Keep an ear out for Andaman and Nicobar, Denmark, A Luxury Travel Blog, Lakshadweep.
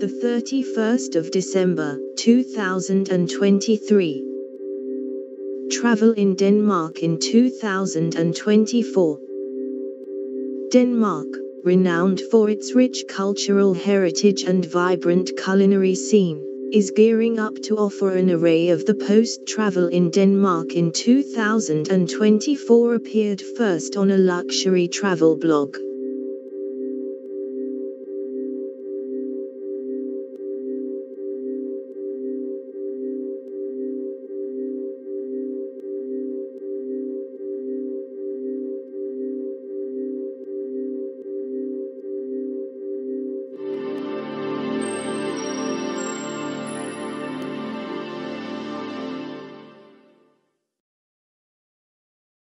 the 31st of December, 2023. Travel in Denmark in 2024. Denmark, renowned for its rich cultural heritage and vibrant culinary scene, is gearing up to offer an array of the post-Travel in Denmark in 2024 appeared first on A Luxury Travel Blog.